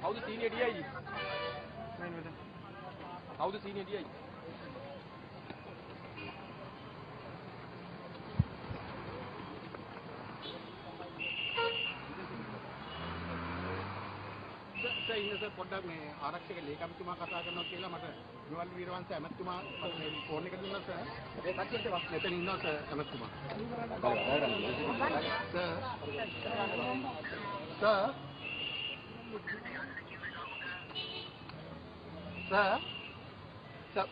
How the senior DI? How the senior DI? سيدنا قدام عرقك لكم كما كتبنا كلا متى نوال ويروان سامت كما كونك لنا سا ساتشي تبع نتنينا سامت كما سا سا سا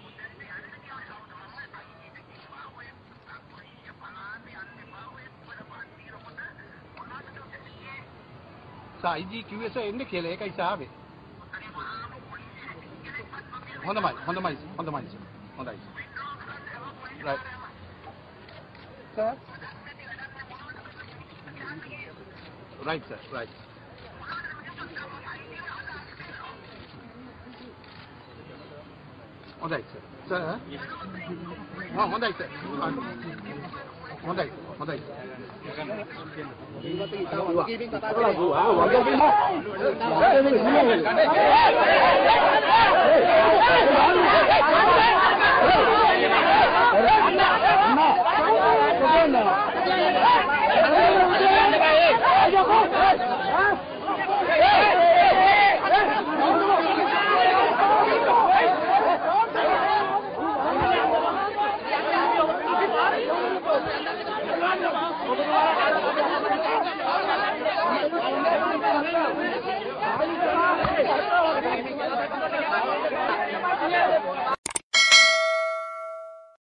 سايجي كيوسا إني كيله كاي سامي. هندمايز. Right. Sir. Right sir. Right. هنداي sir. Sir. No هنداي sir. හොඳයි.